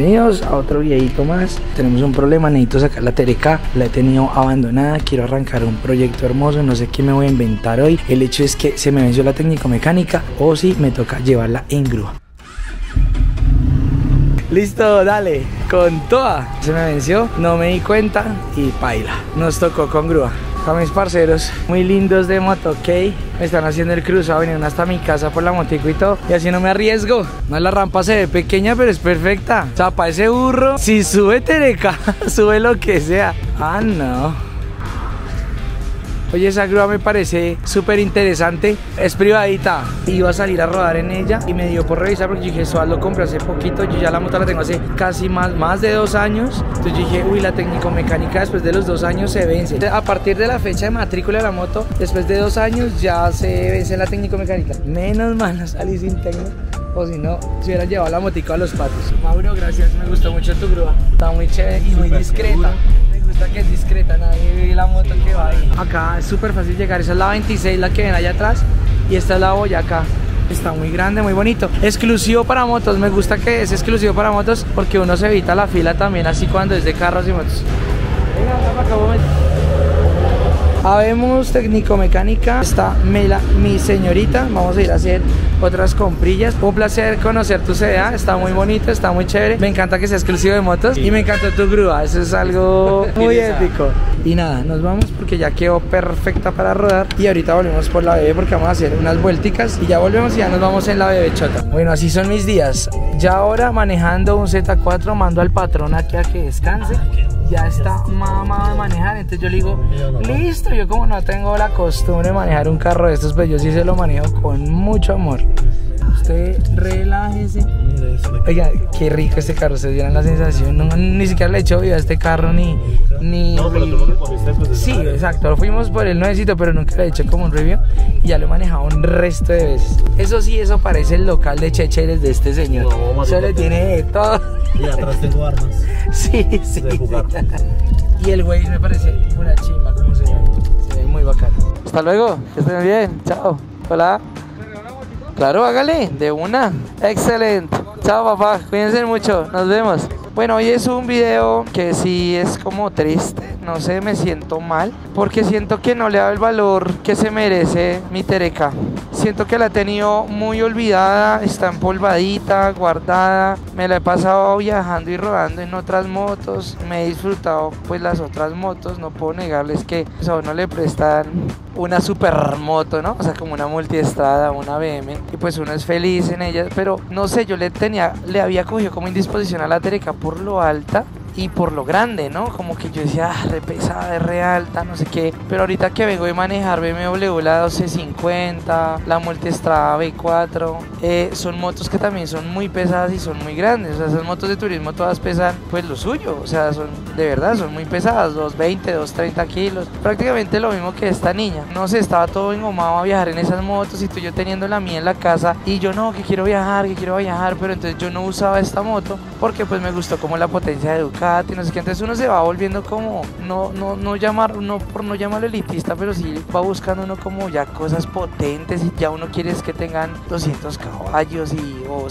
bienvenidos a otro videito más. Tenemos un problema, necesito sacar la TRK, la he tenido abandonada, quiero arrancar un proyecto hermoso, no sé qué me voy a inventar hoy. El hecho es que se me venció la técnico mecánica o si me toca llevarla en grúa. Listo, dale, con toda. Se me venció, no me di cuenta y paila, nos tocó con grúa. A mis parceros muy lindos de moto, ok, me están haciendo el cruzado, vinieron hasta mi casa por la motico y todo, y así no me arriesgo. No, la rampa se ve pequeña pero es perfecta, o sea, para ese burro, si sube Tereka, sube lo que sea. Ah, no. Oye, esa grúa me parece súper interesante, es privadita. Iba a salir a rodar en ella y me dio por revisar porque dije, eso lo compré hace poquito, yo ya la moto la tengo hace casi más de 2 años. Entonces dije, uy, la técnico-mecánica después de los 2 años se vence. A partir de la fecha de matrícula de la moto, después de 2 años ya se vence la técnico-mecánica. Menos mal no salí sin técnico, o si no, se hubiera llevado la motico a los patos. Mauro, gracias, me gustó mucho tu grúa, está muy chévere y muy discreta. Que es discreta, nadie ve la moto que va ahí. Acá es súper fácil llegar, esa es la 26, la que ven allá atrás, y esta es la Boyacá. Está muy grande, muy bonito, exclusivo para motos. Me gusta que es exclusivo para motos porque uno se evita la fila también, así cuando es de carros y motos. Venga, para acá un momento. Habemos técnico mecánica, está Mela, mi señorita, vamos a ir a hacer otras comprillas. Un placer conocer tu CDA, está muy bonito, está muy chévere, me encanta que sea exclusivo de motos y me encantó tu grúa, eso es algo muy épico. Y nada, nos vamos porque ya quedó perfecta para rodar y ahorita volvemos por la BB porque vamos a hacer unas vuelticas y ya volvemos y ya nos vamos en la BB chota. Bueno, así son mis días, ya ahora manejando un Z4, mando al patrón aquí a que descanse. Ya está mamado de manejar, entonces yo le digo, listo, yo como no tengo la costumbre de manejar un carro de estos, pues yo sí se lo manejo con mucho amor. Usted relájese. Oiga, qué rico este carro, ustedes vieron la sensación, no, ni siquiera le he hecho vida a este carro, ni no, pero sí, exacto, fuimos por el nuevecito, pero nunca le he hecho como un review y ya lo he manejado un resto de veces. Eso sí, eso parece el local de checheres de este señor, no, se le tiene de todo. Y atrás tengo armas. Sí. Y el güey me parece una chimba como se ve muy bacano. Hasta luego, que estén bien, chao. Hola. Claro, hágale, de una. Excelente. Chao, papá, cuídense mucho, nos vemos. Bueno, hoy es un video que sí es como triste, no sé, me siento mal, porque siento que no le da el valor que se merece mi Tereka. Siento que la he tenido muy olvidada, está empolvadita, guardada, me la he pasado viajando y rodando en otras motos, me he disfrutado pues las otras motos, no puedo negarles que o sea, a uno le prestan una super moto, ¿no? O sea, como una Multistrada, una BMW, y pues uno es feliz en ellas, pero no sé, yo le había cogido como indisposición a la Tereka por lo alta y por lo grande, ¿no? Como que yo decía, ah, re pesada, re alta, no sé qué. Pero ahorita que vengo de manejar BMW, la 1250, la Multistrada B4, son motos que también son muy pesadas y son muy grandes. O sea, esas motos de turismo todas pesan pues lo suyo. O sea, son de verdad, son muy pesadas, 220, 230 kilos. Prácticamente lo mismo que esta niña. No sé, estaba todo engomado a viajar en esas motos y tú y yo teniendo la mía en la casa. Y yo no, que quiero viajar. Pero entonces yo no usaba esta moto porque pues me gustó como la potencia de Ducati. No sé qué, entonces uno se va volviendo como no llamarlo elitista, pero sí va buscando uno como ya cosas potentes y ya uno quiere es que tengan 200 caballos y o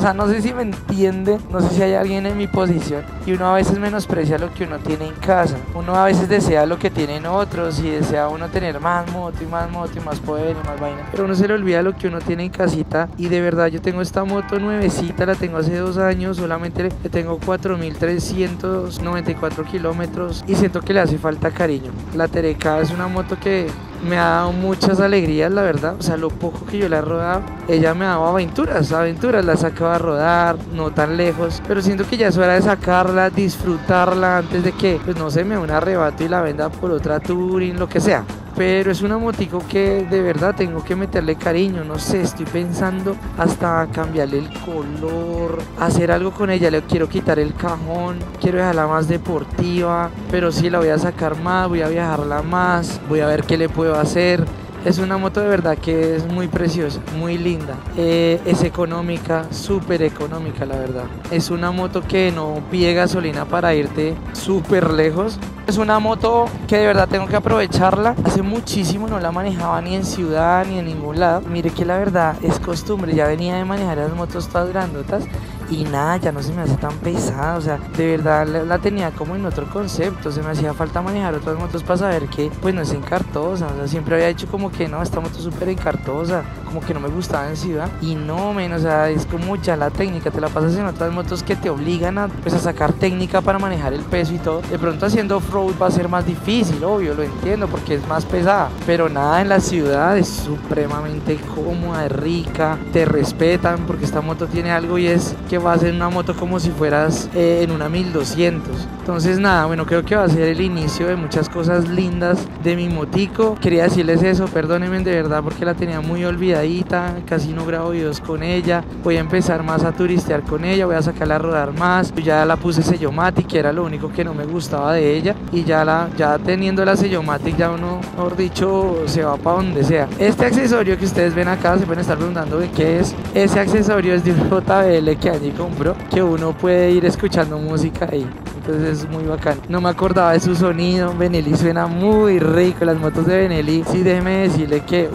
sea, no sé si me entiende, no sé si hay alguien en mi posición, y uno a veces menosprecia lo que uno tiene en casa, uno a veces desea lo que tienen otros y desea uno tener más moto y más poder y más vaina, pero uno se le olvida lo que uno tiene en casita. Y de verdad yo tengo esta moto nuevecita, la tengo hace 2 años, solamente le tengo 4.394 kilómetros y siento que le hace falta cariño. La Tereka es una moto que me ha dado muchas alegrías, la verdad. O sea, lo poco que yo la he rodado, ella me ha dado aventuras, la sacaba a rodar, no tan lejos, pero siento que ya es hora de sacarla, disfrutarla antes de que, pues no sé, me dé un arrebato y la venda por otra touring, lo que sea. Pero es una motico que de verdad tengo que meterle cariño, no sé, estoy pensando hasta cambiarle el color, hacer algo con ella, le quiero quitar el cajón, quiero dejarla más deportiva, pero sí la voy a sacar más, voy a viajarla más, voy a ver qué le puedo hacer. Es una moto de verdad que es muy preciosa, muy linda, es económica, súper económica la verdad. Es una moto que no pide gasolina para irte súper lejos. Es una moto que de verdad tengo que aprovecharla. Hace muchísimo no la manejaba ni en ciudad ni en ningún lado. Mire que la verdad es costumbre, ya venía de manejar las motos todas grandotas y nada, ya no se me hace tan pesada. O sea, de verdad la tenía como en otro concepto, se me hacía falta manejar otras motos para saber que pues no es encartosa. O sea, siempre había dicho como que no, esta moto es súper encartosa, como que no me gustaba en ciudad, y no menos, o sea, es como ya la técnica, te la pasas en otras motos que te obligan a, pues, a sacar técnica para manejar el peso y todo. De pronto haciendo off-road va a ser más difícil, obvio, lo entiendo, porque es más pesada, pero nada, en la ciudad es supremamente cómoda, rica, te respetan, porque esta moto tiene algo y es que va a ser una moto como si fueras en una 1200. Entonces nada, bueno, creo que va a ser el inicio de muchas cosas lindas de mi motico. Quería decirles eso, perdónenme de verdad porque la tenía muy olvidadita, casi no grabo videos con ella. Voy a empezar más a turistear con ella, voy a sacarla a rodar más. Yo ya la puse sellomatic, que era lo único que no me gustaba de ella, y ya teniendo la sellomatic, ya uno, mejor dicho, se va para donde sea. Este accesorio que ustedes ven acá, se pueden estar preguntando de qué es. Ese accesorio es de un JBL que allí compró, que uno puede ir escuchando música ahí. Entonces es muy bacán. No me acordaba de su sonido. Benelli suena muy rico. Las motos de Benelli, sí, déjeme decirle que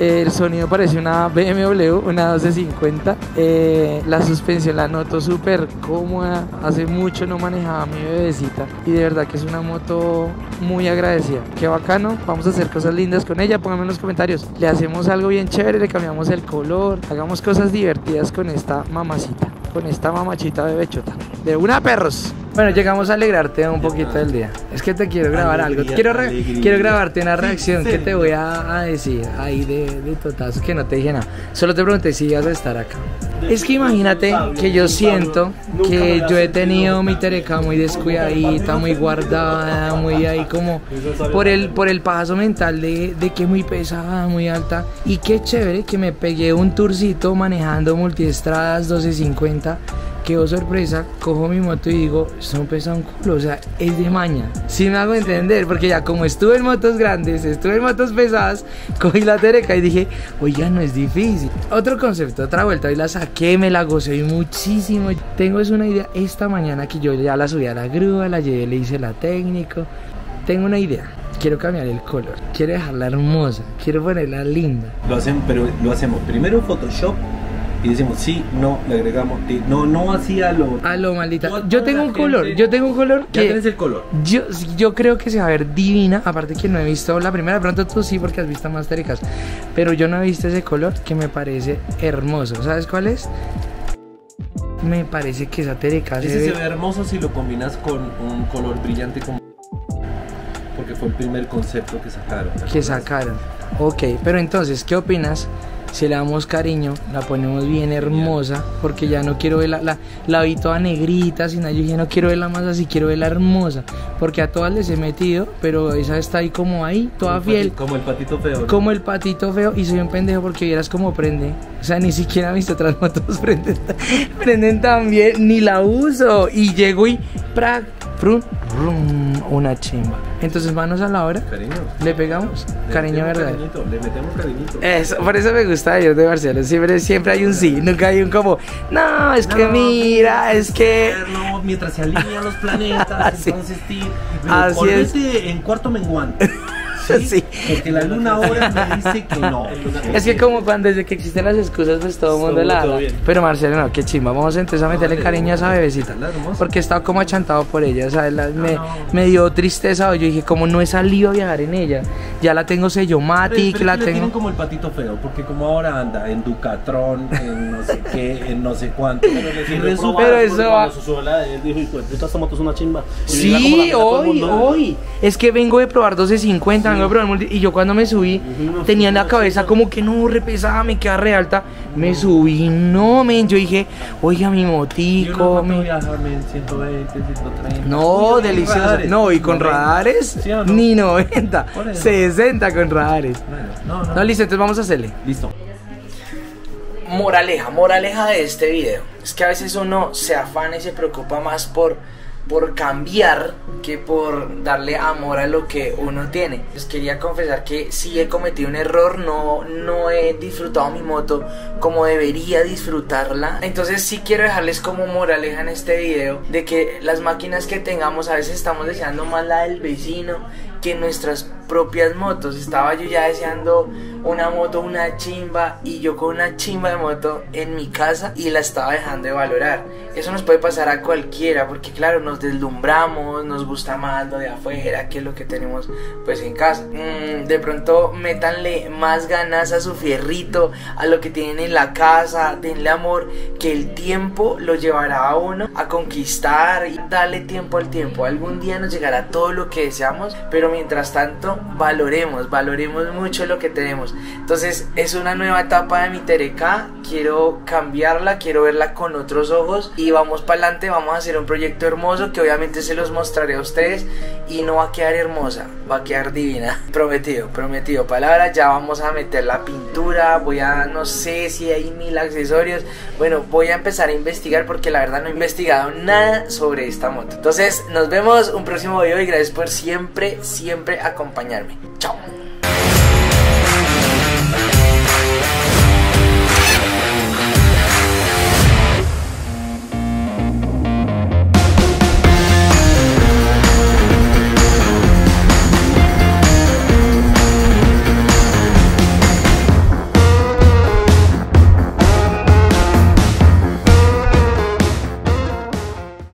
el sonido parece una BMW, una 1250. La suspensión la noto súper cómoda. Hace mucho no manejaba a mi bebecita, y de verdad que es una moto muy agradecida. Qué bacano. Vamos a hacer cosas lindas con ella. Pónganme en los comentarios. Le hacemos algo bien chévere, le cambiamos el color, hagamos cosas divertidas con esta mamacita, con esta mamachita bebechota. De una, perros. Bueno, llegamos a alegrarte un poquito del día. Es que te quiero grabar algo. Quiero grabarte una reacción que te voy a decir ahí de totazo, que no te dije nada. Solo te pregunté si ibas a estar acá. Es que imagínate que yo siento que yo he tenido mi Tereka muy descuidadita, muy guardada, muy ahí como por el pajazo mental de que es muy pesada, muy alta. Y qué chévere que me pegué un tourcito manejando Multistradas 1250. Que oh sorpresa, cojo mi moto y digo, esto no pesa un culo, o sea, es de maña. Sí me hago entender, porque ya como estuve en motos grandes, estuve en motos pesadas, cogí la Tereka y dije, oiga, no es difícil. Otro concepto, otra vuelta, y la saqué, me la gocé muchísimo. Tengo es una idea, esta mañana que yo ya la subí a la grúa, la llevé, le hice la técnico. Tengo una idea. Quiero cambiar el color, quiero dejarla hermosa, quiero ponerla linda. Pero lo hacemos primero Photoshop. Y decimos sí, no, le agregamos ti. No, no así a lo maldita. Yo tengo un color que... Ya tienes el color. Yo creo que se va a ver divina. Aparte que no he visto la primera. Pronto tú sí, porque has visto más Terekas, pero yo no he visto ese color que me parece hermoso. ¿Sabes cuál es? Me parece que esa Tereka se ve hermoso si lo combinas con un color brillante como... Porque fue el primer concepto que sacaron. Ok, pero entonces, ¿qué opinas? Se la damos cariño, la ponemos bien hermosa, porque ya no quiero verla, la vi toda negrita, sin nada, yo ya no quiero verla más así, quiero verla hermosa, porque a todas les he metido, pero esa está ahí, toda fiel. Como el patito feo, ¿no? Como el patito feo, y soy un pendejo porque vieras cómo prende, o sea, ni siquiera mis otras motos prenden tan bien, ni la uso, y llego y prac, prum, rum, una chimba. Entonces, manos a la obra, cariño. Le pegamos, cariño verdad. Le metemos cariñito. Eso, por eso me gusta de Dios de Barcelona. Siempre hay un sí, nunca hay un como, no, es que no, mira, es que... No, mientras se alinean los planetas, así, entonces sí, así es. En cuarto menguante. Sí, porque la luna ahora me dice que no. Es que como cuando desde que existen las excusas, pues todo el mundo la da. Pero Marcelo, no, qué chimba. Vamos entonces a meterle cariño a esa bebecita, porque estaba como achantado por ella. O sea, me dio tristeza. Yo dije, como no he salido a viajar en ella. Ya la tengo sellomatic, la tengo. Tienen como el patito feo, porque como ahora anda en Ducatron, en no sé qué, en no sé cuánto. Pero eso va. Él dijo, hijo de puta, esta moto es una chimba. Sí, hoy. Es que vengo de probar 1250. Y yo cuando me subí, tenía en la cabeza como que no, repesada, me queda re alta. Me subí, no, men, yo dije, oiga, mi motico. No, 120, 130. No, delicioso. No, y con radares, ni 90, 60 con radares. No, listo, entonces vamos a hacerle. Listo. Moraleja de este video. Es que a veces uno se afana y se preocupa más por cambiar que por darle amor a lo que uno tiene. Les quería confesar que sí he cometido un error, no he disfrutado mi moto como debería disfrutarla. Entonces sí quiero dejarles como moraleja en este video de que las máquinas que tengamos, a veces estamos deseando más la del vecino que nuestras propias motos. Estaba yo ya deseando una moto, una chimba, y yo con una chimba de moto en mi casa y la estaba dejando de valorar. Eso nos puede pasar a cualquiera, porque claro, nos deslumbramos, nos gusta más lo de afuera que lo que tenemos pues en casa. De pronto métanle más ganas a su fierrito, a lo que tienen en la casa, denle amor, que el tiempo lo llevará a uno a conquistar, y darle tiempo al tiempo. Algún día nos llegará todo lo que deseamos, pero mientras tanto valoremos mucho lo que tenemos. Entonces es una nueva etapa de mi Tereka, quiero cambiarla, quiero verla con otros ojos y vamos para adelante. Vamos a hacer un proyecto hermoso que obviamente se los mostraré a ustedes, y no va a quedar hermosa, va a quedar divina. Prometido, palabra. Ya vamos a meter la pintura, voy a, no sé si hay 1000 accesorios, bueno, voy a empezar a investigar porque la verdad no he investigado nada sobre esta moto. Entonces nos vemos un próximo video y gracias por siempre acompañarme. Chao.